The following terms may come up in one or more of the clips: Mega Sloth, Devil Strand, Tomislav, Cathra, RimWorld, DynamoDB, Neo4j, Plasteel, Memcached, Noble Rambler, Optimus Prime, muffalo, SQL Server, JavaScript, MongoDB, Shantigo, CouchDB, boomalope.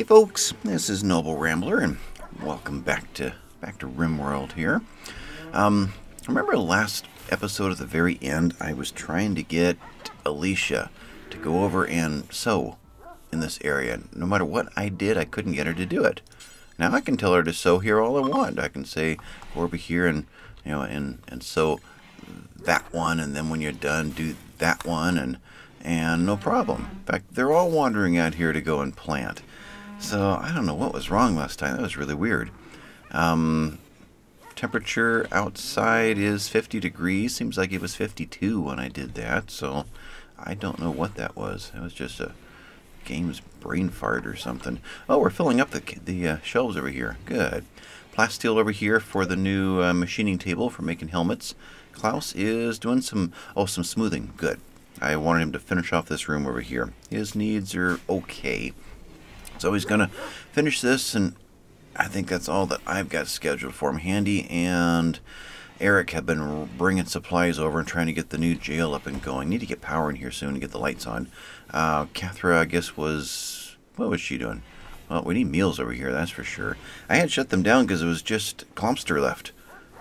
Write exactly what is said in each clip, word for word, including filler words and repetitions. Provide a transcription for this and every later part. Hey folks, this is Noble Rambler, and welcome back to back to RimWorld here. Um, remember last episode at the very end, I was trying to get Alicia to go over and sew in this area. No matter what I did, I couldn't get her to do it. Now I can tell her to sew here all I want. I can say go over here and you know and and sew that one, and then when you're done, do that one, and and no problem. In fact, they're all wandering out here to go and plant. So, I don't know what was wrong last time. That was really weird. Um, temperature outside is fifty degrees. Seems like it was fifty-two when I did that. So, I don't know what that was. It was just a game's brain fart or something. Oh, we're filling up the, the uh, shelves over here. Good. Plasteel over here for the new uh, machining table for making helmets. Klaus is doing some, oh, some smoothing. Good. I wanted him to finish off this room over here. His needs are okay. So he's going to finish this, and I think that's all that I've got scheduled for him. Handy and Eric have been bringing supplies over and trying to get the new jail up and going. Need to get power in here soon to get the lights on. Uh, Cathra, I guess, was... what was she doing? Well, we need meals over here, that's for sure. I had shut them down because it was just Clomster left.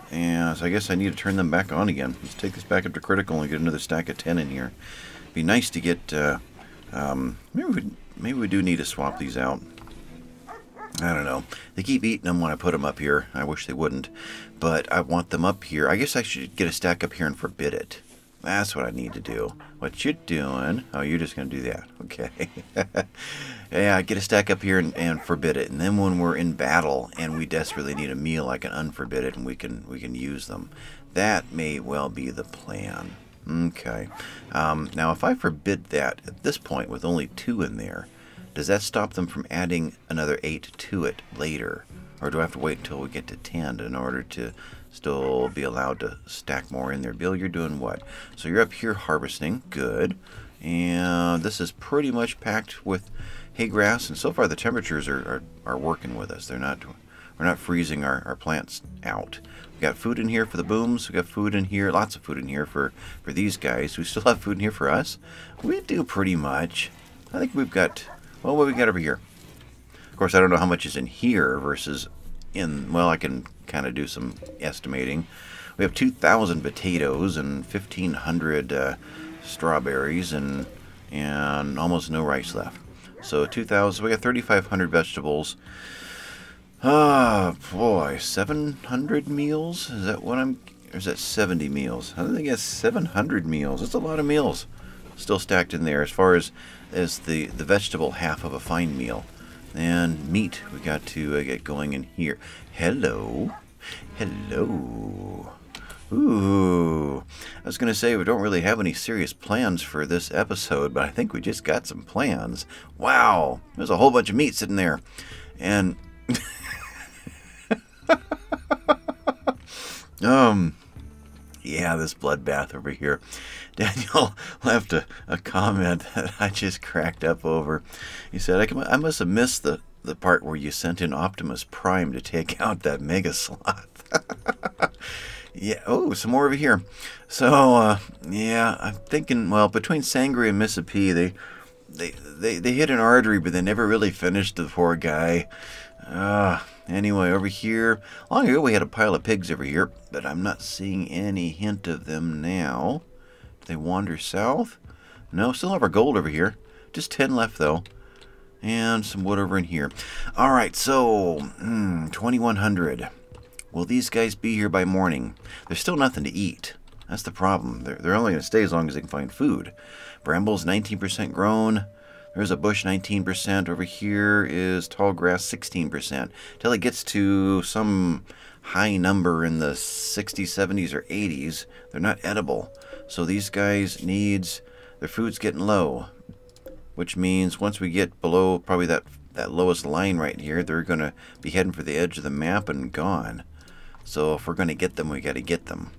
And so I guess I need to turn them back on again. Let's take this back up to critical and get another stack of ten in here. Be nice to get... Uh, um, maybe we... Maybe we do need to swap these out. I don't know. They keep eating them when I put them up here. I wish they wouldn't. But I want them up here. I guess I should get a stack up here and forbid it. That's what I need to do. What you doing? Oh, you're just going to do that. Okay. Yeah, get a stack up here and, and forbid it. And then when we're in battle and we desperately need a meal, I can unforbid it and we can, we can use them. That may well be the plan. Okay. Um, now, if I forbid that at this point with only two in there, does that stop them from adding another eight to it later? Or do I have to wait until we get to ten in order to still be allowed to stack more in there? Bill, you're doing what? So you're up here harvesting. Good. And this is pretty much packed with hay grass. And so far the temperatures are, are, are working with us. They're not... We're not freezing our, our plants out. We got food in here for the booms. We got food in here, lots of food in here for, for these guys. We still have food in here for us. We do pretty much. I think we've got, well, what do we got over here? Of course, I don't know how much is in here versus in, well, I can kind of do some estimating. We have two thousand potatoes and fifteen hundred uh, strawberries and, and almost no rice left. So two thousand, we got thirty-five hundred vegetables. Ah, oh, boy, seven hundred meals? Is that what I'm... or is that seventy meals? I think it's seven hundred meals. That's a lot of meals still stacked in there as far as, as the, the vegetable half of a fine meal. And meat we got to uh, get going in here. Hello. Hello. Ooh. I was going to say we don't really have any serious plans for this episode, but I think we just got some plans. Wow. There's a whole bunch of meat sitting there. And... um yeah, this bloodbath over here. Daniel left a, a comment that I just cracked up over. He said, I, can, I must have missed the, the part where you sent in Optimus Prime to take out that Mega Sloth. Yeah, oh, some more over here. So, uh, yeah, I'm thinking, well, between Sangri and Missa P, they, they, they, they hit an artery, but they never really finished the poor guy. Uh, anyway, over here, long ago we had a pile of pigs over here, but I'm not seeing any hint of them now. Do they wander south? No, still have our gold over here. Just ten left, though. And some wood over in here. All right, so, mm, twenty-one hundred. Will these guys be here by morning? There's still nothing to eat. That's the problem. They're, they're only going to stay as long as they can find food. Brambles, nineteen percent grown. There's a bush, nineteen percent. Over here is tall grass, sixteen percent. Till it gets to some high number in the sixties, seventies, or eighties, they're not edible. So these guys needs, their food's getting low, which means once we get below probably that, that lowest line right here, they're going to be heading for the edge of the map and gone. So if we're going to get them, we got to get them.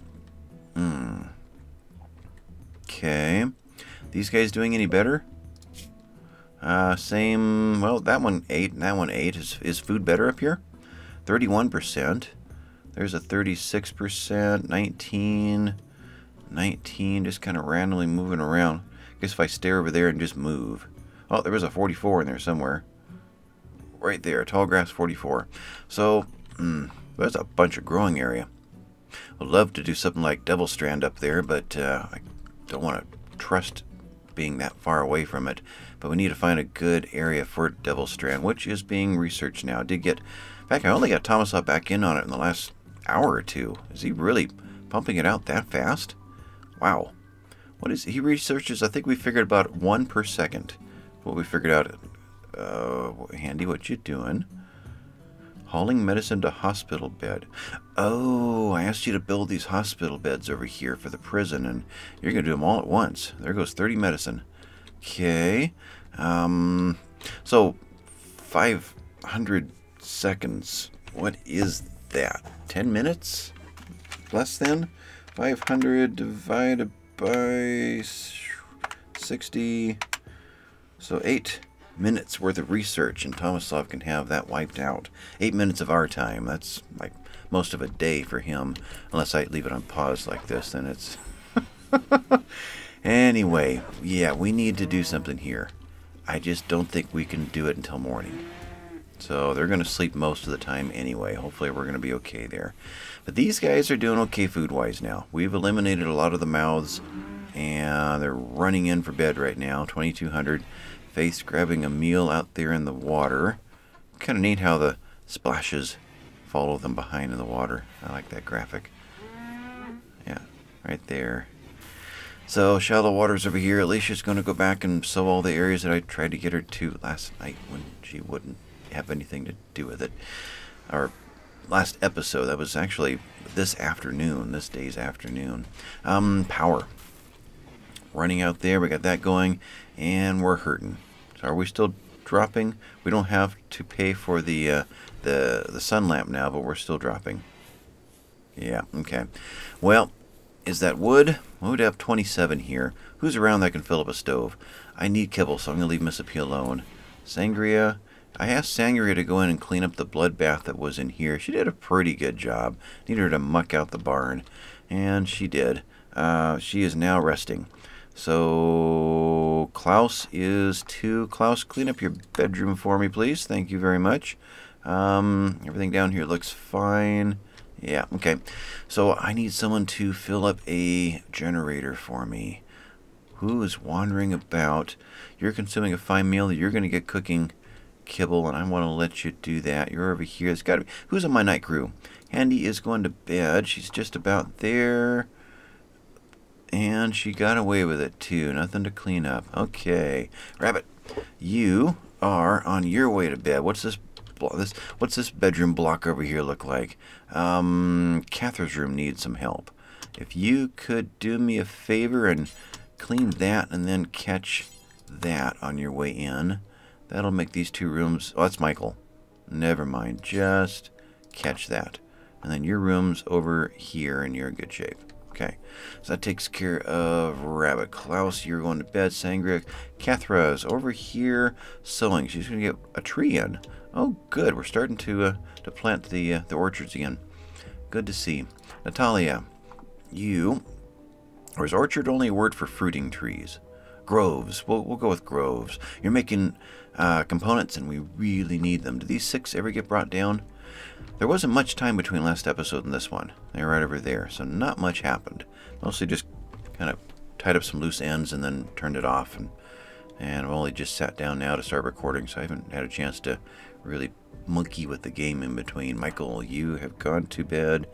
Hmm. Okay. These guys doing any better? Uh, same, well, that one eight, and that one eight. Is, is food better up here? thirty-one percent. There's a thirty-six percent, nineteen, nineteen, just kind of randomly moving around. I guess if I stare over there and just move. Oh, there was a forty-four in there somewhere. right there. Tall grass forty-four. So mm, there's a bunch of growing area. I'd love to do something like Devil Strand up there, but uh, I don't want to trust being that far away from it. But we need to find a good area for Devil Strand, which is being researched now. I did get... In fact, I only got Tomislav back in on it in the last hour or two. Is he really pumping it out that fast? Wow. What is... He researches... I think we figured about one per second. What we figured out... Uh, Handy, what you doing? Hauling medicine to hospital bed. Oh, I asked you to build these hospital beds over here for the prison, and you're going to do them all at once. There goes thirty medicine. Okay. Um, so, five hundred seconds. What is that? ten minutes? Less than? five hundred divided by sixty. So, eight minutes worth of research, and Tomislav can have that wiped out. Eight minutes of our time. That's like most of a day for him, unless I leave it on pause like this, then it's anyway. Yeah, we need to do something here. I just don't think we can do it until morning, so they're gonna sleep most of the time anyway. Hopefully we're gonna be okay there, but these guys are doing okay food wise now. We've eliminated a lot of the mouths, and they're running in for bed right now. Twenty-two hundred. Face grabbing a meal out there in the water. Kind of neat how the splashes follow them behind in the water. I like that graphic. Yeah, right there. So shallow waters over here. Alicia's going to go back and sow all the areas that I tried to get her to last night when she wouldn't have anything to do with it. Our last episode, that was actually this afternoon, this day's afternoon. Um, power. Running out there, we got that going, and we're hurting. So are we still dropping? We don't have to pay for the uh, the the sun lamp now, but we're still dropping. Yeah, okay. Well, is that wood? We would have twenty-seven here. Who's around that can fill up a stove? I need kibble, so I'm gonna leave Mississippi alone. Sangria. I asked Sangria to go in and clean up the bloodbath that was in here. She did a pretty good job. Needed her to muck out the barn, and she did. Uh, she is now resting. So Klaus is to Klaus, clean up your bedroom for me, please. Thank you very much. Um, everything down here looks fine. Yeah, okay. So I need someone to fill up a generator for me. Who is wandering about? You're consuming a fine meal that you're going to get cooking kibble, and I want to let you do that. You're over here. It's got to be. Who's on my night crew? Handy is going to bed. She's just about there. And she got away with it, too. Nothing to clean up. Okay. Rabbit, you are on your way to bed. What's this this what's this bedroom block over here look like? Um, Catherine's room needs some help. If you could do me a favor and clean that and then catch that on your way in. That'll make these two rooms... Oh, that's Michael. Never mind. Just catch that. And then your room's over here and you're in good shape. Okay, so that takes care of Rabbit. Klaus, you're going to bed. Sangria. Cathra's over here sowing. She's going to get a tree in. Oh, good. We're starting to uh, to plant the uh, the orchards again. Good to see. Natalia, you... Or is orchard only a word for fruiting trees? Groves. We'll, we'll go with groves. You're making uh, components, and we really need them. Do these six ever get brought down? There wasn't much time between last episode and this one. They're right over there, so not much happened. Mostly just kind of tied up some loose ends and then turned it off. And, and I've only just sat down now to start recording, so I haven't had a chance to really monkey with the game in between. Michael, you have gone to bed.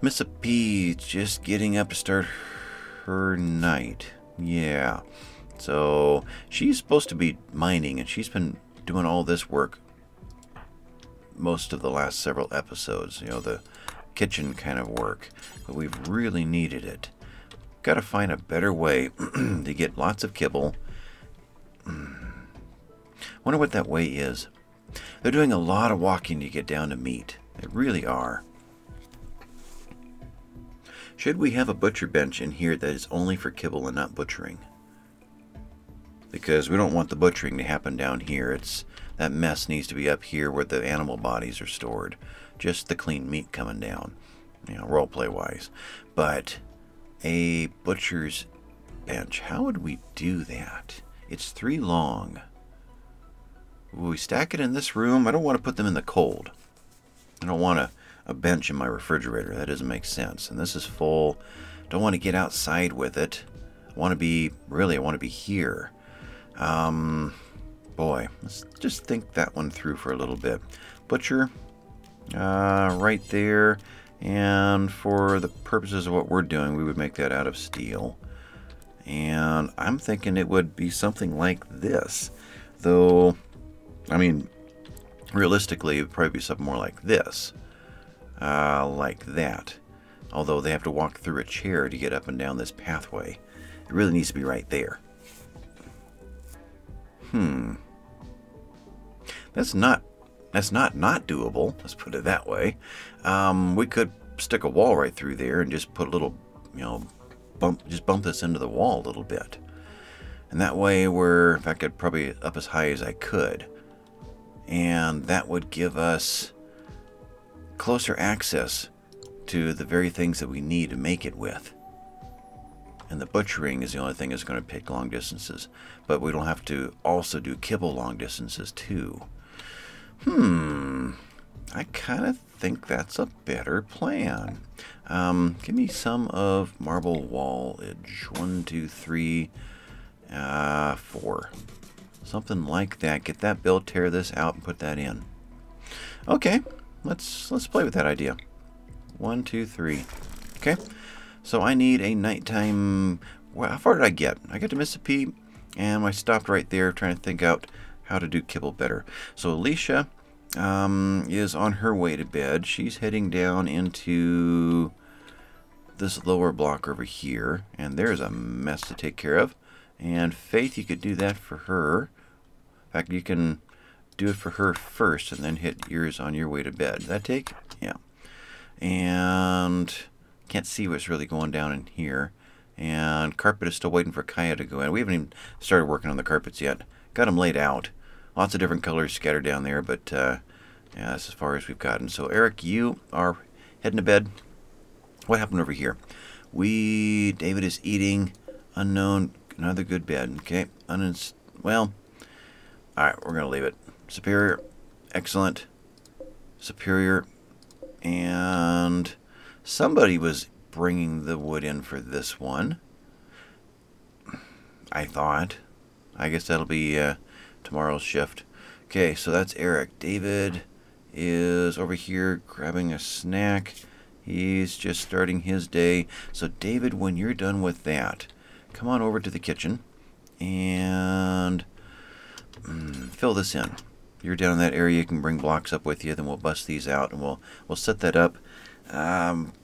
Missa P just getting up to start her night. Yeah. So she's supposed to be mining, and she's been doing all this work most of the last several episodes, you know, the kitchen kind of work, but we've really needed it. Got to find a better way to get lots of kibble. Wonder what that way is. They're doing a lot of walking to get down to meat. They really are. Should we have a butcher bench in here that is only for kibble and not butchering? Because we don't want the butchering to happen down here. It's... That mess needs to be up here where the animal bodies are stored. Just the clean meat coming down, you know, roleplay wise. But a butcher's bench, how would we do that? It's three long. We stack it in this room. I don't want to put them in the cold. I don't want a, a bench in my refrigerator. That doesn't make sense. And this is full. Don't want to get outside with it. I want to be, really, I want to be here. Um, boy, let's just think that one through for a little bit. Butcher, uh, right there. And for the purposes of what we're doing, we would make that out of steel. And I'm thinking it would be something like this. Though, I mean, realistically, it would probably be something more like this. Uh, like that. Although they have to walk through a chair to get up and down this pathway. It really needs to be right there. Hmm. That's not... That's not not doable, let's put it that way. Um, we could stick a wall right through there and just put a little, you know, bump, just bump this into the wall a little bit. And that way we're, in fact, I'd probably up as high as I could. And that would give us closer access to the very things that we need to make it with. And the butchering is the only thing that's going to pick long distances. But we don't have to also do kibble long distances too. Hmm, I kind of think that's a better plan. Um, give me some of marble wall edge. One, two, three, uh, four. Something like that. Get that built, tear this out, and put that in. Okay, let's, let's play with that idea. One, two, three. Okay, so I need a nighttime... Well, how far did I get? I got to Mississippi, and I stopped right there trying to think out how to do kibble better. So Alicia um, is on her way to bed. She's heading down into this lower block over here, and there's a mess to take care of. And Faith, you could do that for her. In fact, you can do it for her first and then hit yours on your way to bed. Did that take? Yeah. And can't see what's really going down in here. And carpet is still waiting for Kaya to go in. We haven't even started working on the carpets yet. Got them laid out. Lots of different colors scattered down there, but uh, yeah, that's as far as we've gotten. So, Eric, you are heading to bed. What happened over here? We, David is eating. Unknown, another good bed. Okay. Uninst well, all right, we're going to leave it. Superior, excellent, superior, and somebody was bringing the wood in for this one. I thought... I guess that'll be uh, tomorrow's shift. Okay, so that's Eric. David is over here grabbing a snack. He's just starting his day. So David, when you're done with that, come on over to the kitchen and mm, fill this in. You're down in that area. You can bring blocks up with you. Then we'll bust these out and we'll we'll set that up. Um,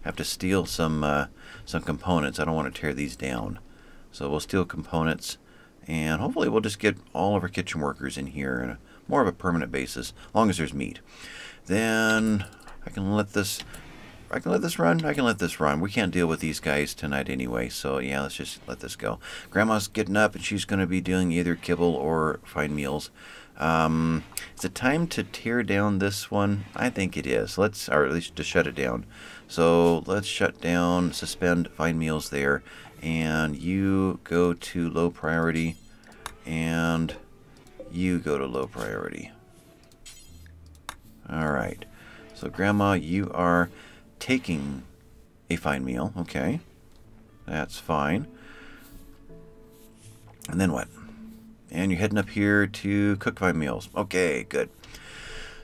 have to steal some uh, some components. I don't want to tear these down, so we'll steal components. And hopefully we'll just get all of our kitchen workers in here on a more of a permanent basis, as long as there's meat. Then I can let this, I can let this run. I can let this run. We can't deal with these guys tonight anyway, so yeah, let's just let this go. Grandma's getting up, and she's going to be doing either kibble or fine meals. Um, is it time to tear down this one? I think it is. Let's, or at least to shut it down. So let's shut down, suspend fine meals there. And you go to low priority, and you go to low priority. All right. So, Grandma, you are taking a fine meal. Okay. That's fine. And then what? And you're heading up here to cook fine meals. Okay, good.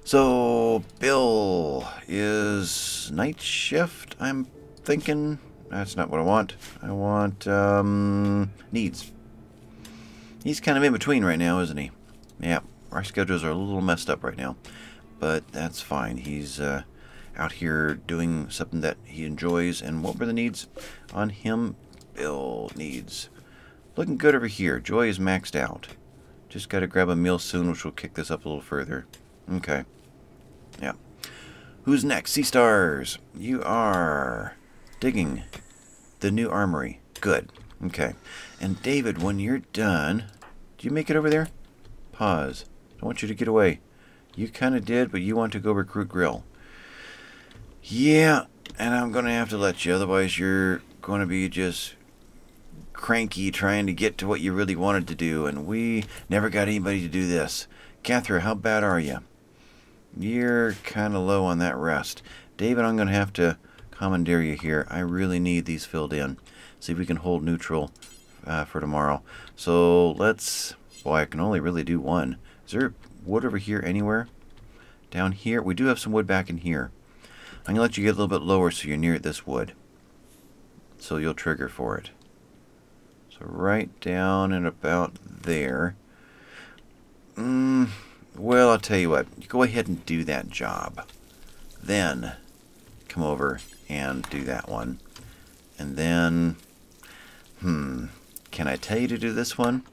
So, Bill is night shift, I'm thinking. That's not what I want. I want um, needs. He's kind of in between right now, isn't he? Yeah, our schedules are a little messed up right now. But that's fine. He's uh, out here doing something that he enjoys. And what were the needs on him? Bill needs. Looking good over here. Joy is maxed out. Just got to grab a meal soon, which will kick this up a little further. Okay. Yeah. Who's next? Sea Stars. You are... digging the new armory. Good. Okay. And David, when you're done, did you make it over there? Pause. I want you to get away. You kind of did, but you want to go recruit Grill. Yeah, and I'm going to have to let you. Otherwise, you're going to be just cranky trying to get to what you really wanted to do. And we never got anybody to do this. Catherine, how bad are you? You're kind of low on that rest. David, I'm going to have to commandeer you here. I really need these filled in. See if we can hold neutral uh, for tomorrow. So let's... Boy, I can only really do one. Is there wood over here anywhere? Down here? We do have some wood back in here. I'm going to let you get a little bit lower so you're near this wood. So you'll trigger for it. So right down and about there. Mm, well, I'll tell you what. You go ahead and do that job. Then come over and do that one. And then... Hmm. Can I tell you to do this one?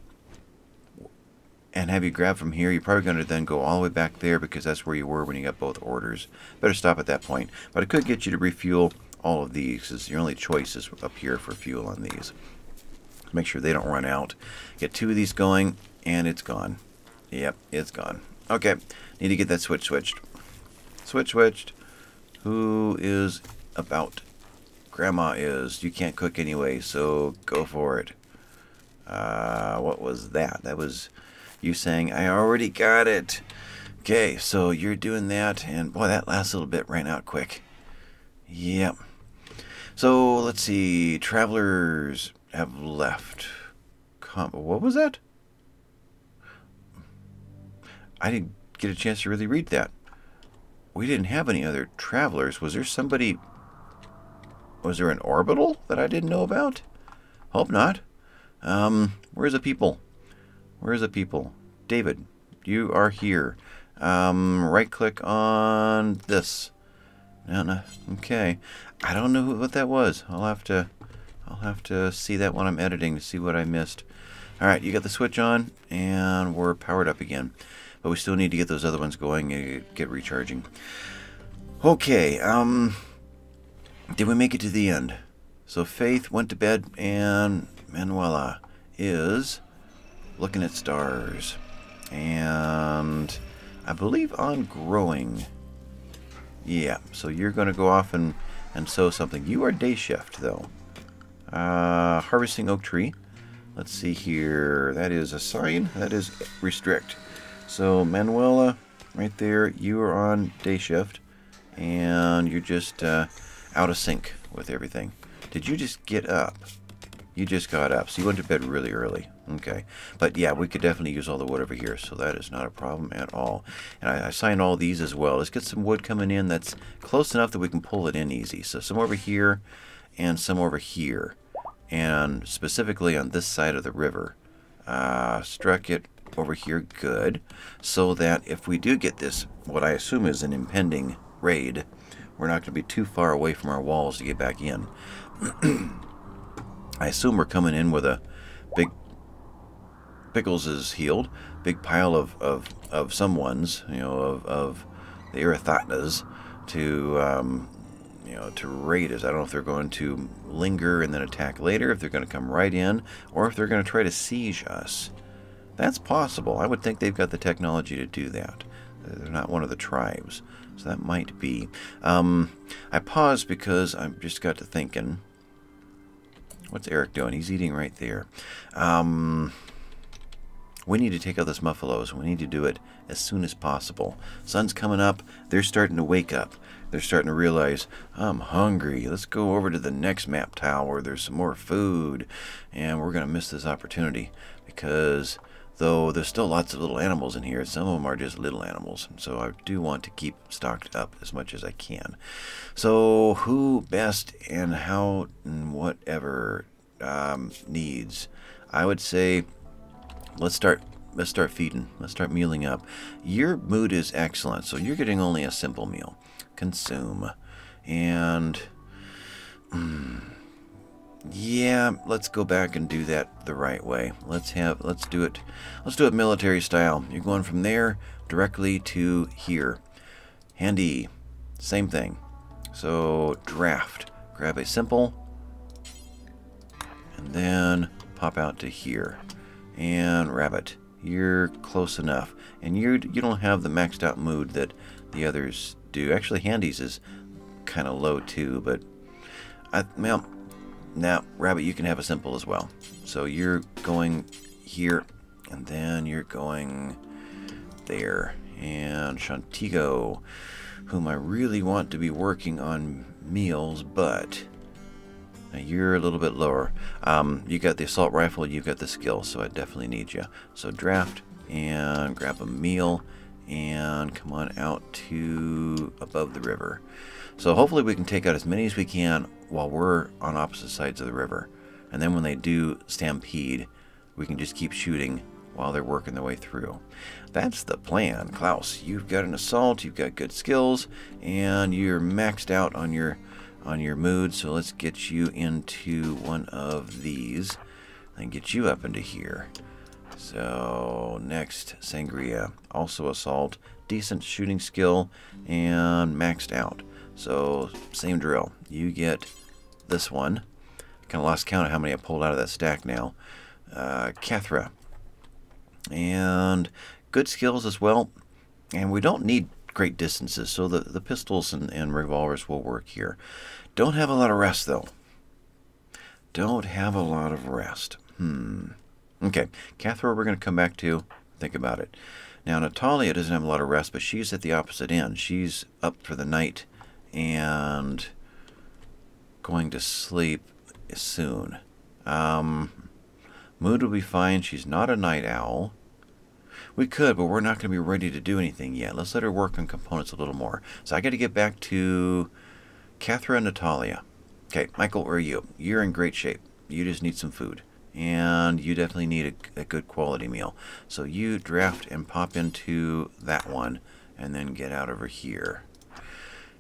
And have you grab from here? You're probably going to then go all the way back there because that's where you were when you got both orders. Better stop at that point. But I could get you to refuel all of these. It's your only choice is up here for fuel on these. Make sure they don't run out. Get two of these going, and it's gone. Yep, it's gone. Okay, need to get that switch switched. Switch switched. Who is about? Grandma is. You can't cook anyway, so go for it. Uh, what was that? That was you saying, I already got it. Okay, so you're doing that, and boy, that last little bit ran out quick. Yep. So, let's see. Travelers have left. Com what was that? I didn't get a chance to really read that. We didn't have any other travelers. Was there somebody... Was there an orbital that I didn't know about? Hope not. Um, where's the people? Where's the people? David, you are here. Um, right-click on this. No, no. Okay. I don't know what that was. I'll have to... I'll have to see that when I'm editing to see what I missed. Alright, you got the switch on, and we're powered up again. But we still need to get those other ones going and get recharging. Okay, um... did we make it to the end? So Faith went to bed, and Manuela is looking at stars. And I believe on growing. Yeah, so you're going to go off and, and sow something. You are day shift, though. Uh, harvesting oak tree. Let's see here. That is a sign. That is restrict. So, Manuela, right there, you are on day shift. And you're just uh, out of sync with everything. Did you just get up? You just got up. So you went to bed really early. Okay. But, yeah, we could definitely use all the wood over here. So that is not a problem at all. And I, I signed all these as well. Let's get some wood coming in that's close enough that we can pull it in easy. So some over here and some over here. And specifically on this side of the river. Uh, struck it over here good. So that if we do get this, what I assume is an impending raid, we're not going to be too far away from our walls to get back in. I assume we're coming in with a big... Pickles is healed. Big pile of, of, of someone's, you know, of, of the Erythotinas to... Um, you know, to raid us. I don't know if they're going to linger and then attack later, if they're going to come right in, or if they're going to try to siege us. That's possible. I would think they've got the technology to do that. They're not one of the tribes. So that might be. Um, I paused because I just got to thinking. What's Eric doing? He's eating right there. Um, we need to take out those muffalos. We need to do it as soon as possible. Sun's coming up. They're starting to wake up. They're starting to realize, I'm hungry. Let's go over to the next map tile where there's some more food. And we're going to miss this opportunity. Because, though, there's still lots of little animals in here. Some of them are just little animals. So I do want to keep stocked up as much as I can. So, who best and how and whatever um, needs? I would say, let's start... Let's start feeding. Let's start mealing up. Your mood is excellent, so you're getting only a simple meal. Consume. And... Mm, yeah, let's go back and do that the right way. Let's have... Let's do it... Let's do it military style. You're going from there directly to here. Handy. Same thing. So, draft. Grab a simple. And then pop out to here. And rabbit. You're close enough. And you you don't have the maxed out mood that the others do. Actually, Handy's is kind of low too, but... I, well, now, Rabbit, you can have a simple as well. So you're going here, and then you're going there. And Shantigo, whom I really want to be working on meals, but now you're a little bit lower. Um, you got the assault rifle, you've got the skill, so I definitely need you. So draft and grab a meal and come on out to above the river. So hopefully we can take out as many as we can while we're on opposite sides of the river. And then when they do stampede, we can just keep shooting while they're working their way through. That's the plan. Klaus, you've got an assault, you've got good skills, and you're maxed out on your on your mood, so let's get you into one of these and get you up into here. So next, Sangria, also assault, decent shooting skill, and maxed out. So same drill, you get this one. Kind of lost count of how many I pulled out of that stack now. Uh, Cathra. And good skills as well. And we don't need great distances, so the, the pistols and, and revolvers will work here. Don't have a lot of rest, though. Don't have a lot of rest. Hmm. Okay. Cathra, we're going to come back to. Think about it. Now, Natalia doesn't have a lot of rest, but she's at the opposite end. She's up for the night and going to sleep soon. Um, mood will be fine. She's not a night owl. We could, but we're not going to be ready to do anything yet. Let's let her work on components a little more. So I got to get back to Cathra and Natalia. Okay, Michael, where are you? You're in great shape. You just need some food. And you definitely need a, a good quality meal. So you draft and pop into that one. And then get out over here.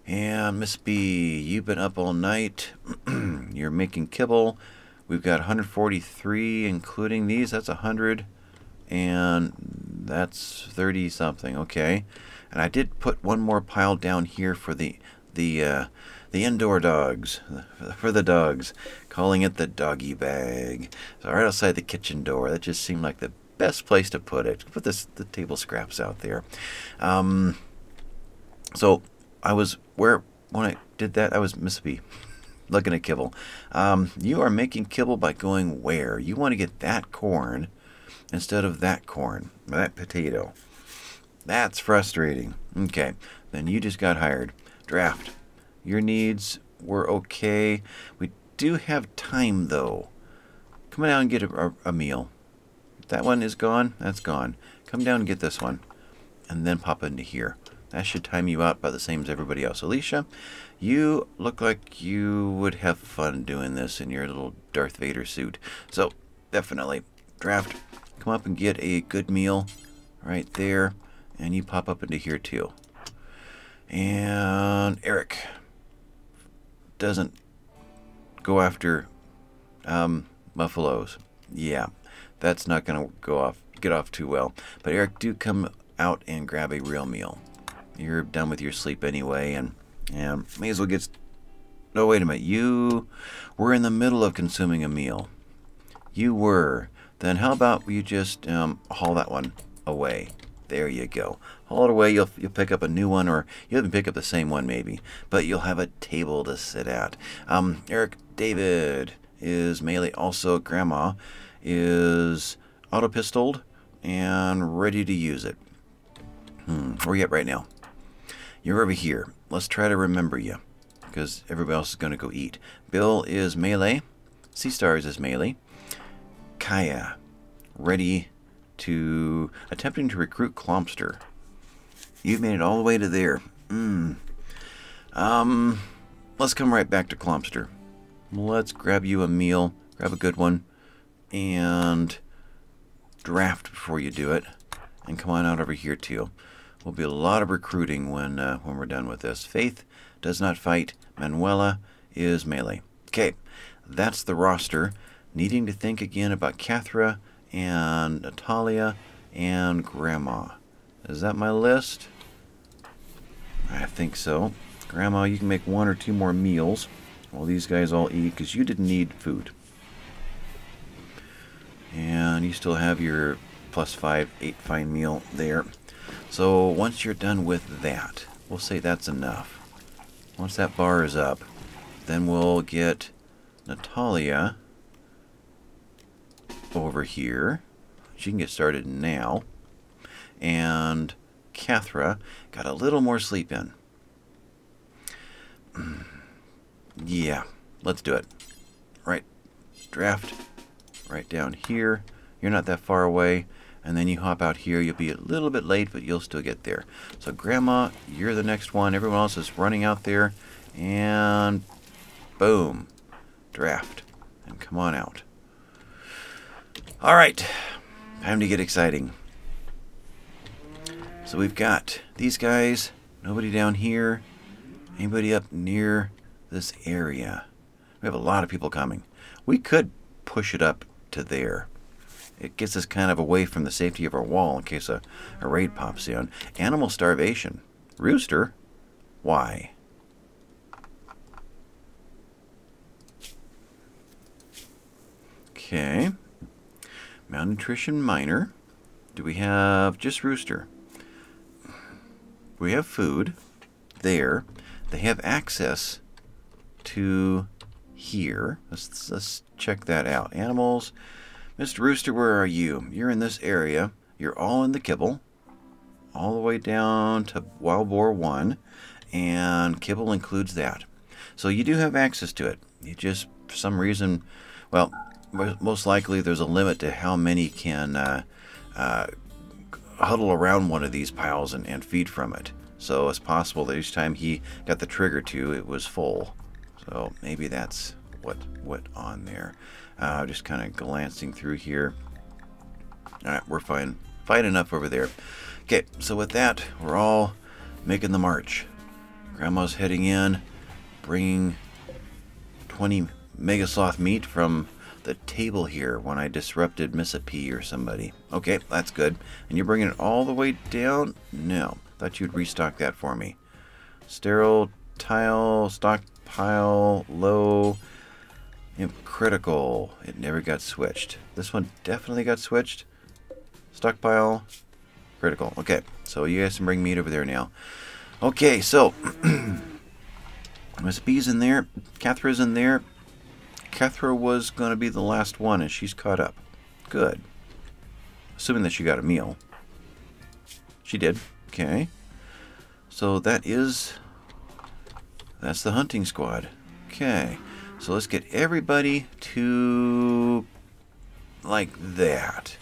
And Miss B, you've been up all night. You're making kibble. We've got one hundred forty-three, including these. That's one hundred. And that's thirty-something. Okay. And I did put one more pile down here for the the uh, the indoor dogs. For the dogs. Calling it the doggy bag. So right outside the kitchen door. That just seemed like the best place to put it. Put this, the table scraps out there. Um, so I was... Where, when I did that, I was Miss B, looking at kibble. Um, you are making kibble by going where? You want to get that corn instead of that corn, that potato. That's frustrating. Okay, then you just got hired. Draft. Your needs were okay. We do have time, though. Come down and get a, a meal. That one is gone. That's gone. Come down and get this one, and then pop into here. That should time you out by the same as everybody else. Alicia, you look like you would have fun doing this in your little Darth Vader suit. So, definitely, draft. Come up and get a good meal right there. And you pop up into here, too. And Eric doesn't go after um, buffaloes. Yeah, that's not going to go off, get off too well. But Eric, do come out and grab a real meal. You're done with your sleep anyway, and, and may as well get... No, wait a minute. You were in the middle of consuming a meal. You were. Then how about you just um, haul that one away? There you go. Haul it away. You'll, you'll pick up a new one, or you'll even pick up the same one maybe. But you'll have a table to sit at. Um, Eric, David is melee also. Grandma is auto-pistoled and ready to use it. Hmm, where are you at right now? You're over here. Let's try to remember you, because everybody else is going to go eat. Bill is melee. Sea Stars is melee. Kaya, ready to... attempting to recruit Clomster. You've made it all the way to there. Mm. Um, let's come right back to Clomster. Let's grab you a meal. Grab a good one. And draft before you do it. And come on out over here, too. Will be a lot of recruiting when uh, when we're done with this. Faith does not fight. Manuela is melee. Okay, that's the roster. Needing to think again about Cathra and Natalia and Grandma. Is that my list? I think so. Grandma, you can make one or two more meals while these guys all eat, because you didn't need food. And you still have your plus five, eight fine meal there. So once you're done with that, we'll say that's enough. Once that bar is up, then we'll get Natalia over here. She can get started now. and Cathra got a little more sleep in. Yeah, let's do it. Right, draft right down here. You're not that far away. And then you hop out here. You'll be a little bit late, but you'll still get there. So Grandma, you're the next one. Everyone else is running out there. And boom. Draft. And come on out. All right. Time to get exciting. So we've got these guys. Nobody down here. Anybody up near this area? We have a lot of people coming. We could push it up to there. It gets us kind of away from the safety of our wall in case a, a raid pops in. Animal starvation. Rooster? Why? Okay. Malnutrition minor. Do we have just rooster? We have food there. They have access to here. Let's, let's check that out. Animals... Mister Rooster, where are you? You're in this area. You're all in the kibble. All the way down to Wild Boar one. And kibble includes that. So you do have access to it. You just, for some reason, well, most likely there's a limit to how many can uh, uh, huddle around one of these piles and, and feed from it. So it's possible that each time he got the trigger to, it was full. So maybe that's what went on there. Uh, just kind of glancing through here. All right, we're fine. Fine enough over there. Okay, so with that, we're all making the march. Grandma's heading in, bringing twenty Mega Sloth meat from the table here when I disrupted Miss A P or somebody. Okay, that's good. And you're bringing it all the way down? No, thought you'd restock that for me. Sterile tile, stockpile, low... Critical. It never got switched. This one definitely got switched. Stockpile. Critical. Okay. So you guys can bring meat over there now. Okay. So Miss B's in there. Cathra's in there. Cathra was going to be the last one and she's caught up. Good. Assuming that she got a meal. She did. Okay. So that is... That's the hunting squad. Okay. So let's get everybody to like that.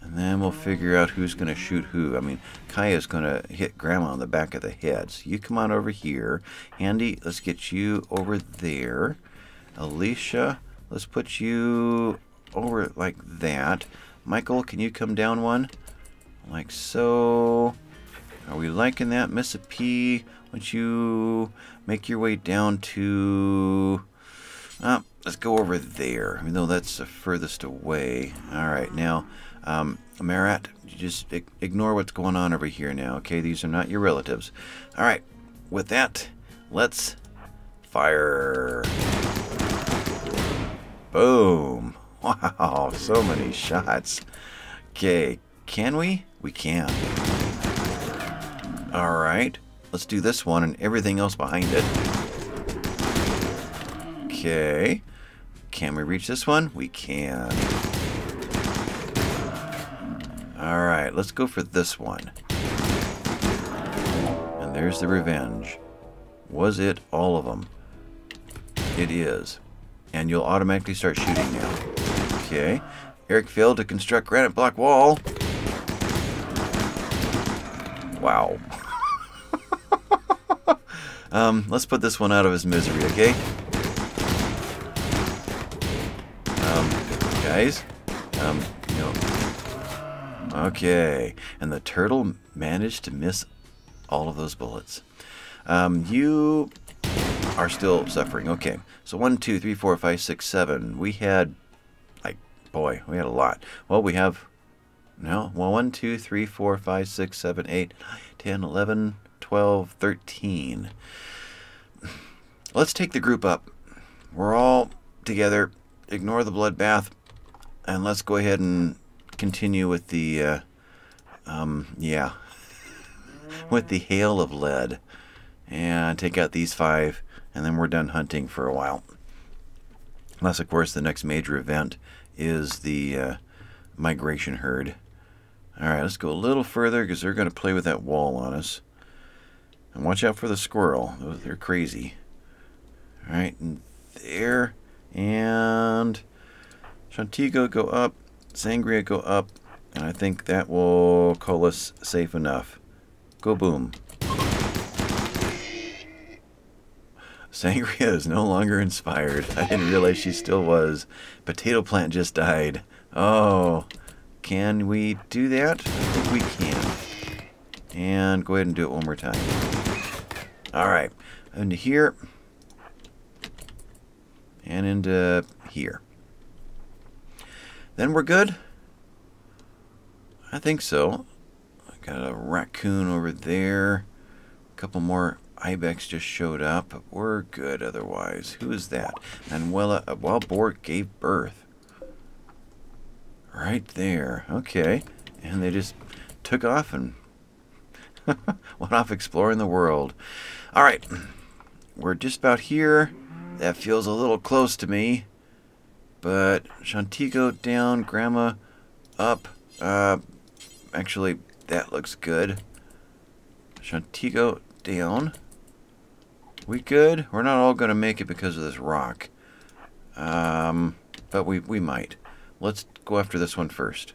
And then we'll figure out who's going to shoot who. I mean, Kaya's going to hit Grandma on the back of the head. So you come on over here. Andy, let's get you over there. Alicia, let's put you over like that. Michael, can you come down one? Like so. Are we liking that? Miss A P, why don't you make your way down to... Uh, let's go over there, even though that's the furthest away. All right, now, um, Marat, you just ignore what's going on over here now, okay? These are not your relatives. All right, with that, let's fire. Boom. Wow, so many shots. Okay, can we? We can. All right, let's do this one and everything else behind it. Okay, can we reach this one? We can. All right, let's go for this one. And there's the revenge. Was it all of them? It is. And you'll automatically start shooting now. Okay, Eric failed to construct granite block wall. Wow. Um, let's put this one out of his misery, okay? Um, guys? Um, no. Okay. And the turtle managed to miss all of those bullets. Um, you are still suffering. Okay. So one, two, three, four, five, six, seven. We had, like, boy, we had a lot. Well, we have, no, well, one, two, three, four, five, six, seven, eight, nine, ten, eleven... twelve, thirteen. Let's take the group up. We're all together. Ignore the bloodbath. And let's go ahead and continue with the, uh, um, yeah, with the hail of lead. And take out these five. And then we're done hunting for a while. Unless, of course, the next major event is the uh, migration herd. All right, let's go a little further because they're going to play with that wall on us. And watch out for the squirrel. They're crazy. All right, and there. And Shantigo go up. Sangria go up. And I think that will call us safe enough. Go boom. Sangria is no longer inspired. I didn't realize she still was. Potato plant just died. Oh, can we do that? I think we can. And go ahead and do it one more time. All right, into here. And into here. Then we're good? I think so. I got a raccoon over there. A couple more ibex just showed up, but we're good otherwise. Who is that? Manuela, a wild boar gave birth. Right there. Okay. And they just took off and went off exploring the world. All right. We're just about here. That feels a little close to me. But Shantigo down, Grandma up. Uh, actually, that looks good. Shantigo down. We good? We're not all going to make it because of this rock. Um, but we, we might. Let's go after this one first.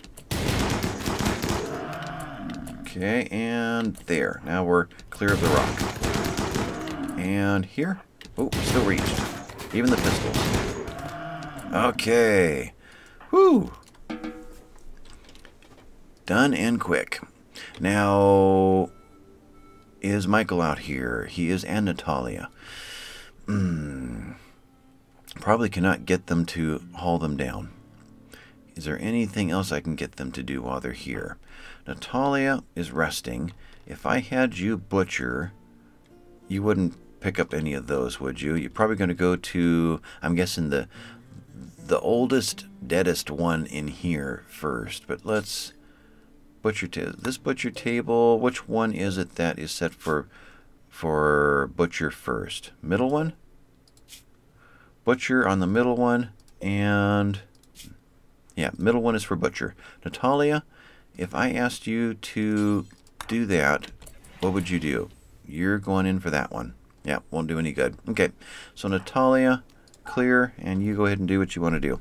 Okay, and there. Now we're clear of the rock. And here. Oh, still reached. Even the pistols. Okay. Whoo! Done and quick. Now, is Michael out here? He is, and Natalia. Mm. Probably cannot get them to haul them down. Is there anything else I can get them to do while they're here? Natalia is resting. If I had you, Butcher, you wouldn't pick up any of those, would you? You're probably going to go to, I'm guessing, the the oldest, deadest one in here first. But let's... Butcher table. This butcher table, which one is it that is set for for butcher first? Middle one? Butcher on the middle one, and yeah, middle one is for butcher. Natalia, if I asked you to do that, what would you do? You're going in for that one. Yeah, won't do any good. Okay, so Natalia, clear, and you go ahead and do what you want to do.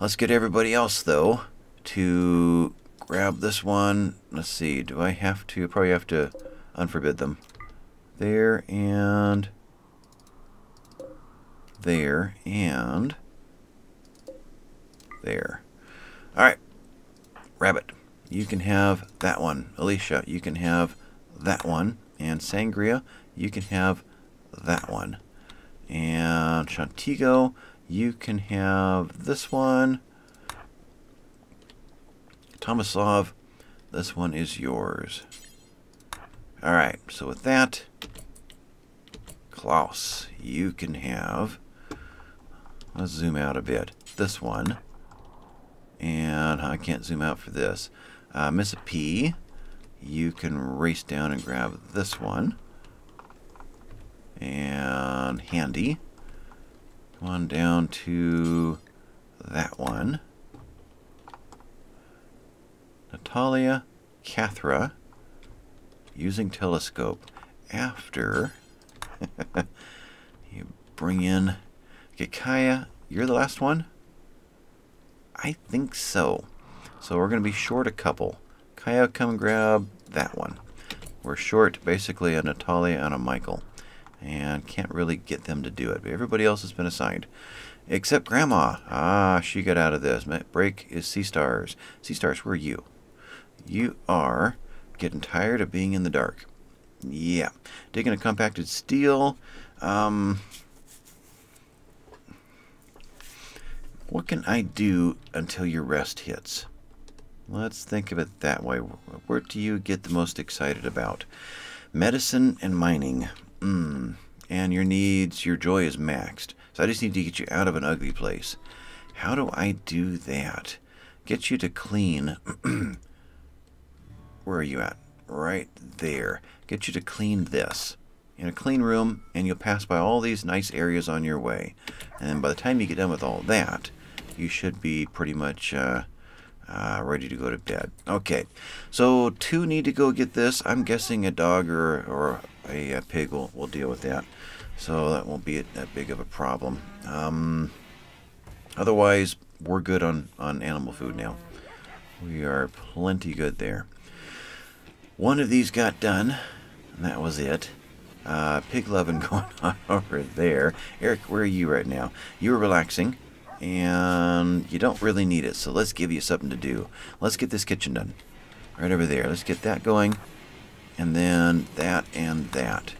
Let's get everybody else, though, to... grab this one. Let's see. Do I have to? Probably have to unforbid them. There and there and there. All right. Rabbit, you can have that one. Alicia, you can have that one. And Sangria, you can have that one. And Shantigo, you can have this one. Tomislav, this one is yours. All right, so with that, Klaus, you can have, let's zoom out a bit, this one. And I can't zoom out for this. Uh, Miss P, you can race down and grab this one. And Handy, come on down to that one. Natalia, Cathra, using telescope. After, you bring in Gekaya. You're the last one? I think so. So we're going to be short a couple. Kaya, come grab that one. We're short, basically, a Natalia and a Michael. And can't really get them to do it. But everybody else has been assigned. Except Grandma. Ah, she got out of this. Break is Sea Stars. Sea Stars, where are you? You are getting tired of being in the dark. Yeah. Digging a compacted steel. Um, what can I do until your rest hits? Let's think of it that way. Where do you get the most excited about? Medicine and mining. Mm. And your needs, your joy is maxed. So I just need to get you out of an ugly place. How do I do that? Get you to clean... Where are you at? Right there. Get you to clean this. In a clean room, and you'll pass by all these nice areas on your way. And by the time you get done with all that, you should be pretty much uh, Uh, ready to go to bed. Okay, so two need to go get this. I'm guessing a dog or, or a, a pig will, will deal with that. So that won't be that big of a problem. Um, otherwise, we're good on, on animal food now. We are plenty good there. One of these got done, and that was it. Uh, pig loving going on over there. Eric, where are you right now? You're relaxing. And you don't really need it, so let's give you something to do. Let's get this kitchen done. Right over there. Let's get that going. And then that and that.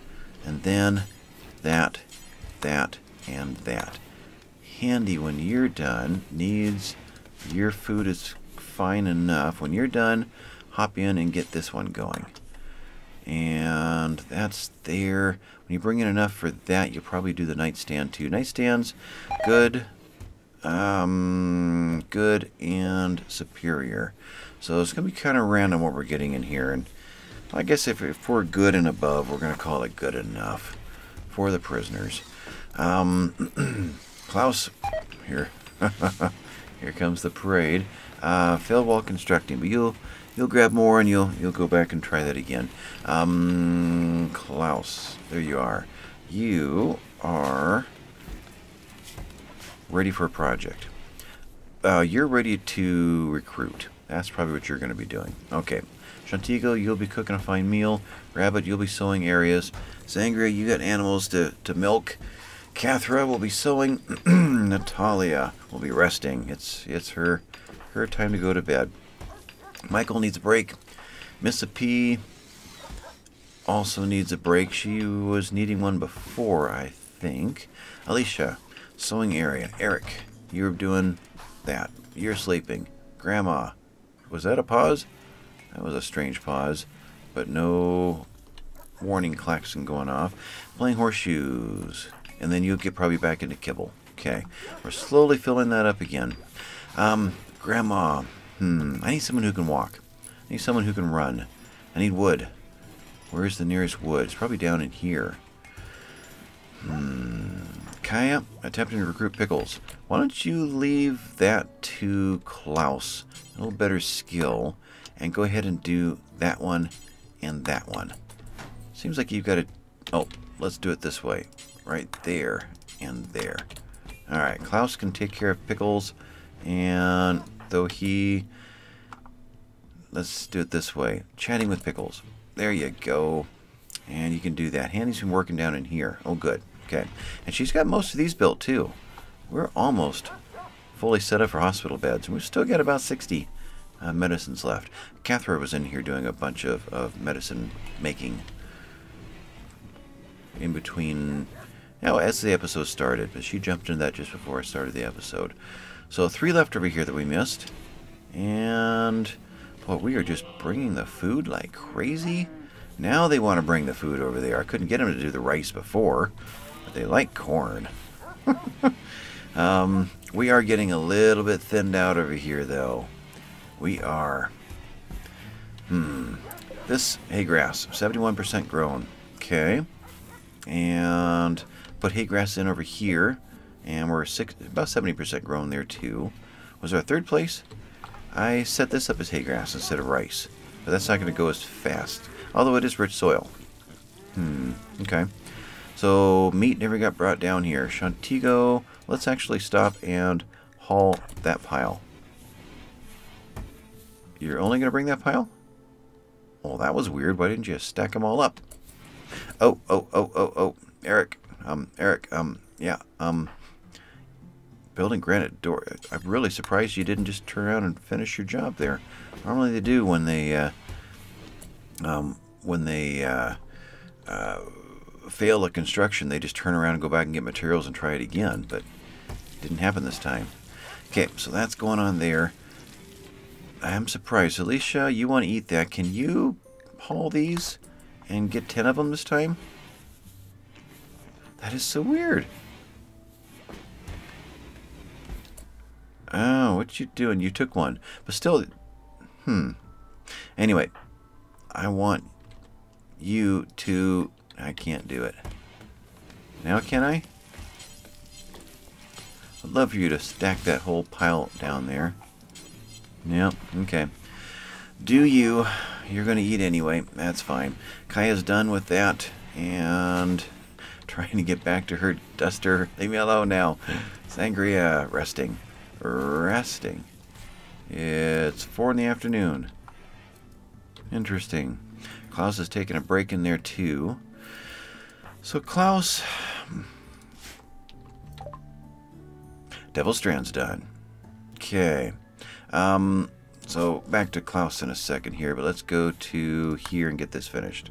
And then that, that, and that. Handy when you're done. Needs your food is fine enough. When you're done, hop in and get this one going. And that's there. When you bring in enough for that, you'll probably do the nightstand too. Nightstands, good. Um, good and superior. So it's going to be kind of random what we're getting in here. And I guess if, if we're good and above, we're going to call it good enough for the prisoners. Um, Klaus, here, here comes the parade. Uh, failed while constructing, but you'll you'll grab more and you'll you'll go back and try that again. Um, Klaus, there you are. You are ready for a project. Uh, you're ready to recruit. That's probably what you're going to be doing. Okay. Shantigo, you'll be cooking a fine meal. Rabbit, you'll be sowing areas. Sangria, you got animals to, to milk. Cathra will be sowing. Natalia will be resting. It's it's her her time to go to bed. Michael needs a break. Miss P also needs a break. She was needing one before, I think. Alicia, sewing area. Eric, you're doing that. You're sleeping. Grandma, was that a pause? That was a strange pause, but no warning klaxon going off. Playing horseshoes, and then you'll get probably back into kibble. Okay, we're slowly filling that up again. Um, Grandma, hmm, I need someone who can walk. I need someone who can run. I need wood. Where's the nearest wood? It's probably down in here. Hmm. Kaya, attempting to recruit pickles. Why don't you leave that to Klaus? A little better skill. And go ahead and do that one and that one. Seems like you've got to... Oh, let's do it this way. Right there and there. Alright, Klaus can take care of pickles. And though he... Let's do it this way. Chatting with pickles. There you go. And you can do that. Handy's been working down in here. Oh, good. Okay, and she's got most of these built too. We're almost fully set up for hospital beds, and we've still got about sixty uh, medicines left. Cathra was in here doing a bunch of, of medicine making in between, you know, as the episode started, but she jumped into that just before I started the episode. So three left over here that we missed, and boy, we are just bringing the food like crazy. Now they want to bring the food over there. I couldn't get them to do the rice before. They like corn. um, we are getting a little bit thinned out over here, though. We are. Hmm. This hay grass, seventy-one percent grown. Okay. And put hay grass in over here. And we're six, about seventy percent grown there, too. Was our third place? I set this up as hay grass instead of rice. But that's not going to go as fast. Although it is rich soil. Hmm. Okay. So, meat never got brought down here. Shantigo, let's actually stop and haul that pile. You're only going to bring that pile? Well, that was weird. Why didn't you stack them all up? Oh, oh, oh, oh, oh. Eric, um, Eric, um, yeah, um, building granite door. I'm really surprised you didn't just turn around and finish your job there. Normally they do when they, uh, um, when they, uh, uh, fail at construction, they just turn around and go back and get materials and try it again, but it didn't happen this time. Okay, so that's going on there. I'm surprised. Alicia, you want to eat that. Can you haul these and get ten of them this time? That is so weird. Oh, what you doing? You took one. But still, hmm. Anyway, I want you to... I can't do it. Now can I? I'd love for you to stack that whole pile down there. Yeah, okay. Do you? You're going to eat anyway. That's fine. Kaya's done with that and trying to get back to her duster. Leave me alone now. Sangria, resting. Resting. It's four in the afternoon. Interesting. Klaus has taken a break in there too. So Klaus... Devil Strand's done. Okay. Um, so back to Klaus in a second here, but let's go to here and get this finished.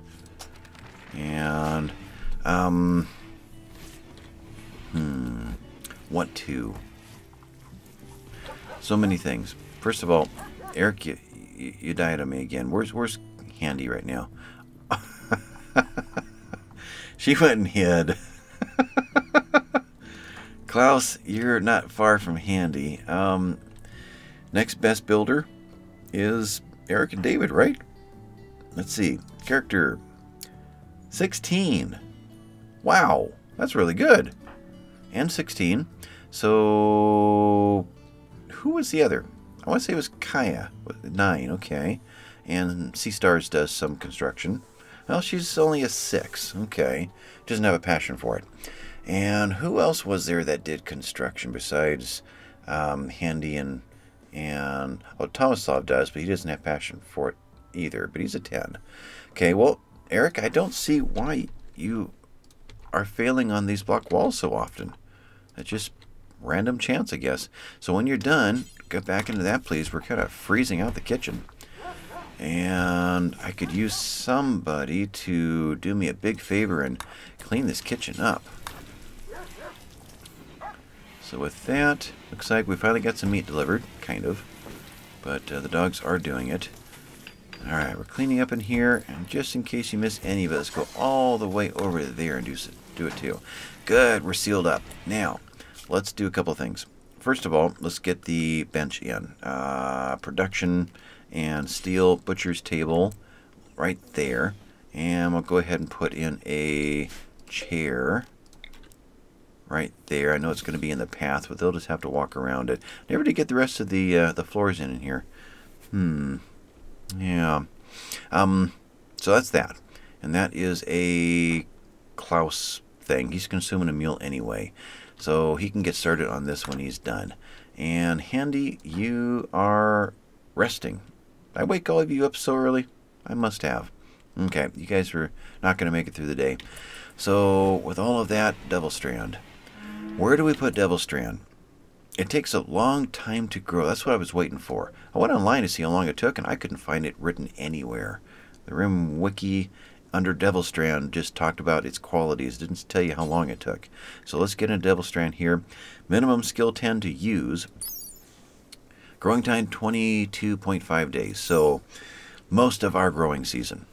And, um, hmm, what to? So many things. First of all, Eric, you, you, you died on me again. Where's, where's Handy right now? She went and hid. Klaus, you're not far from Handy. Um, next best builder is Eric and David, right? Let's see. Character sixteen. Wow, that's really good. And sixteen. So, who was the other? I want to say it was Kaya with nine. Okay. And Sea Stars does some construction. Well, she's only a six. Okay. Doesn't have a passion for it. And who else was there that did construction besides um, Handy and, and... Oh, Tomislav does, but he doesn't have passion for it either. But he's a ten. Okay, well, Eric, I don't see why you are failing on these block walls so often. That's just random chance, I guess. So when you're done, get back into that, please. We're kind of freezing out the kitchen. And I could use somebody to do me a big favor and clean this kitchen up. So with that, looks like we finally got some meat delivered, kind of, but uh, the dogs are doing it. All right, we're cleaning up in here, and just in case you miss any of it, let's go all the way over there and do, do it too. Good, we're sealed up. Now, let's do a couple things. First of all, let's get the bench in. Uh, production and steel butcher's table right there, and we'll go ahead and put in a chair right there. I know it's going to be in the path, but they'll just have to walk around it. Never did get the rest of the uh, the floors in in here. Hmm. Yeah. Um. So that's that, and that is a Klaus thing. He's consuming a meal anyway, so he can get started on this when he's done. And Handy, you are resting. I wake all of you up so early. I must have. Okay, you guys are not going to make it through the day. So with all of that, Devil Strand. Where do we put Devil Strand? It takes a long time to grow. That's what I was waiting for. I went online to see how long it took, and I couldn't find it written anywhere. The Rim Wiki under Devil Strand just talked about its qualities. Didn't tell you how long it took. So let's get into Devil Strand here. Minimum skill ten to use. Growing time twenty-two point five days. So most of our growing season.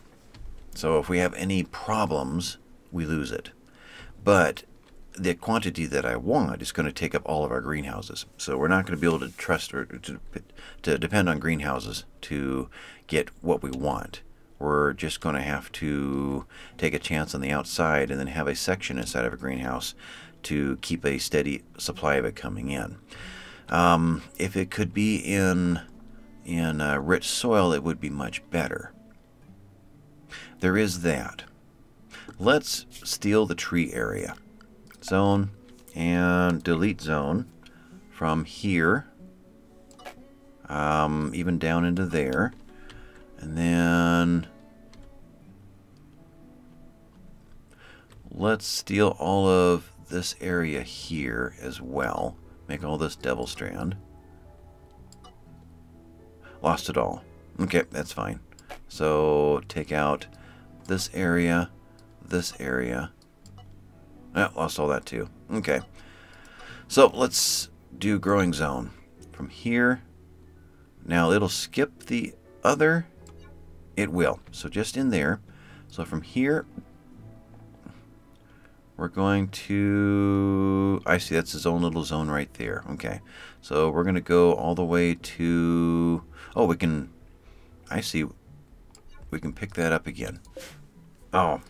So if we have any problems, we lose it. But the quantity that I want is going to take up all of our greenhouses. So we're not going to be able to trust or to, to depend on greenhouses to get what we want. We're just going to have to take a chance on the outside and then have a section inside of a greenhouse to keep a steady supply of it coming in. Um, if it could be in, in uh, rich soil, it would be much better. There is that. Let's steal the tree area. Zone and delete zone from here. Um, even down into there. And then let's steal all of this area here as well. Make all this Devil Strand. Lost it all. Okay, that's fine. So take out this area. This area. Oh, lost all that too. Okay. So let's do growing zone from here. Now it'll skip the other. It will. So just in there. So from here, we're going to... I see, that's his own little zone right there. Okay. So we're going to go all the way to... Oh, we can... I see. We can pick that up again. Oh.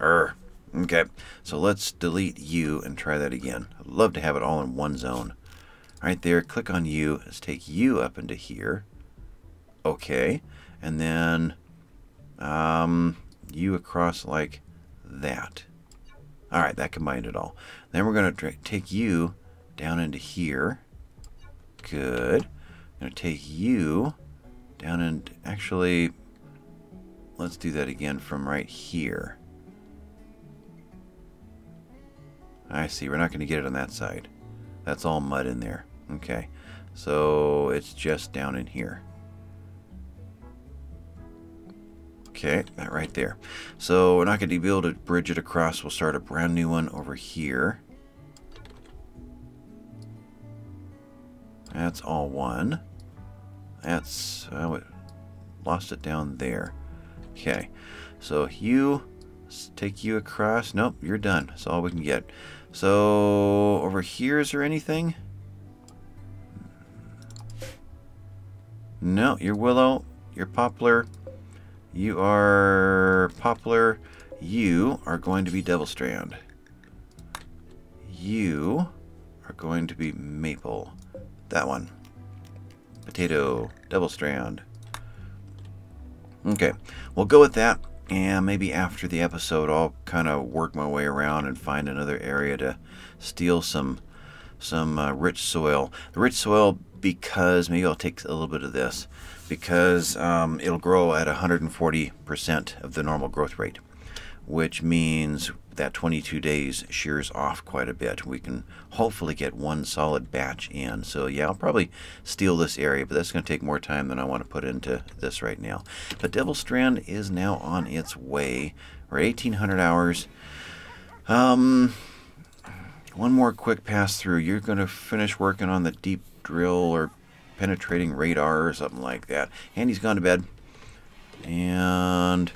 Err. Okay, so let's delete you and try that again. I'd love to have it all in one zone. Right there, click on you. Let's take you up into here. Okay. And then um, you across like that. All right, that combined it all. Then we're going to take you down into here. Good. I'm going to take you down and actually, let's do that again from right here. I see. We're not going to get it on that side. That's all mud in there. Okay. So it's just down in here. Okay, that right there. So we're not going to be able to bridge it across. We'll start a brand new one over here. That's all one. That's, I lost it down there. Okay, so you, take you across. Nope, you're done. That's all we can get. So over here, is there anything? No, you're willow, you're poplar. You are poplar. You are going to be devil strand. You are going to be maple. That one. Potato, devil strand. Okay, we'll go with that. And maybe after the episode, I'll kind of work my way around and find another area to steal some some uh, rich soil. The rich soil, because maybe I'll take a little bit of this, because um, it'll grow at one hundred forty percent of the normal growth rate, which means that twenty-two days shears off quite a bit. We can hopefully get one solid batch in. So yeah, I'll probably steal this area, but that's going to take more time than I want to put into this right now. But Devil Strand is now on its way. We're at eighteen hundred hours. Um, one more quick pass through. You're going to finish working on the deep drill or penetrating radar or something like that. Andy's gone to bed. And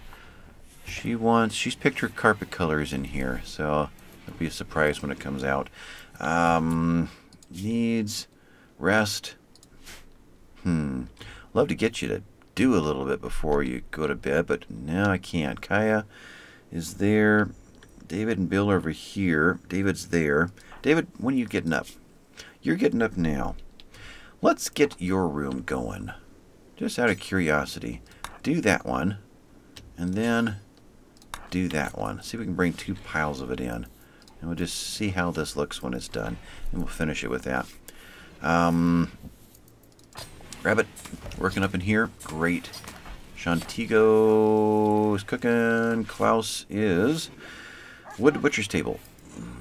she wants, she's picked her carpet colors in here, so it'll be a surprise when it comes out. Um, needs rest. Hmm. Love to get you to do a little bit before you go to bed, but no, I can't. Kaya is there. David and Bill are over here. David's there. David, when are you getting up? You're getting up now. Let's get your room going. Just out of curiosity. Do that one. And then do that one. See if we can bring two piles of it in. And we'll just see how this looks when it's done. And we'll finish it with that. Um, Rabbit, working up in here. Great. Shantigo is cooking. Klaus is. Wood to butcher's table.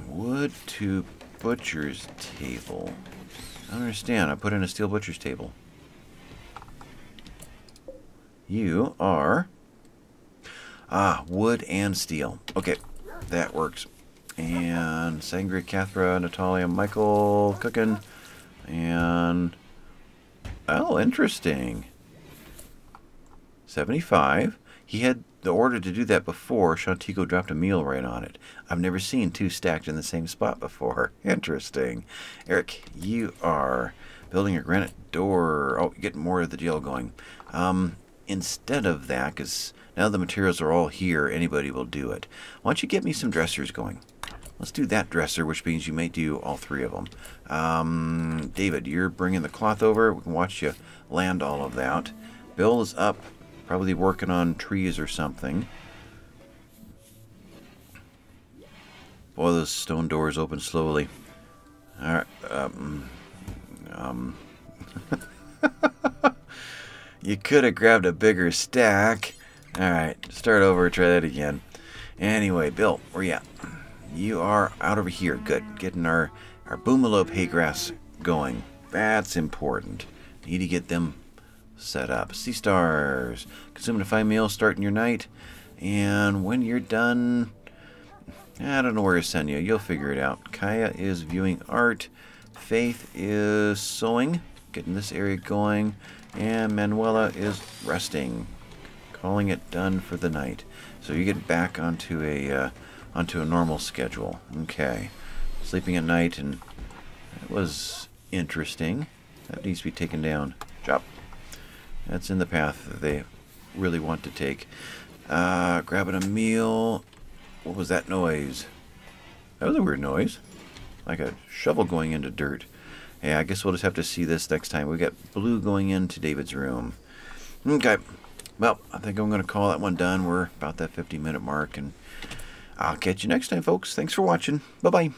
Wood to butcher's table. I don't understand. I put in a steel butcher's table. You are... Ah, wood and steel. Okay, that works. And Sangria, Cathra, Natalia, Michael, cooking. And, oh, interesting. seventy-five. He had the order to do that before. Shantigo dropped a meal right on it. I've never seen two stacked in the same spot before. Interesting. Eric, you are building a granite door. Oh, getting more of the deal going. Um, instead of that, because... Now the materials are all here, anybody will do it. Why don't you get me some dressers going? Let's do that dresser, which means you may do all three of them. Um, David, you're bringing the cloth over. We can watch you land all of that. Bill is up, probably working on trees or something. Boy, those stone doors open slowly. All right. Um... um. You could have grabbed a bigger stack. Alright, start over, try that again. Anyway, Bill, where you at? You are out over here. Good. Getting our, our boomalope hay grass going. That's important. Need to get them set up. Sea stars. Consuming a fine meal, starting your night. And when you're done, I don't know where to send you. You'll figure it out. Kaya is viewing art. Faith is sewing. Getting this area going. And Manuela is resting. Calling it done for the night, so you get back onto a uh, onto a normal schedule. Okay, sleeping at night, and that was interesting. That needs to be taken down. Chop. That's in the path that they really want to take. Uh, grabbing a meal. What was that noise? That was a weird noise, like a shovel going into dirt. Yeah, I guess we'll just have to see this next time. We got blue going into David's room. Okay, well, I think I'm going to call that one done. We're about that fifty minute mark, and I'll catch you next time, folks. Thanks for watching. Bye-bye.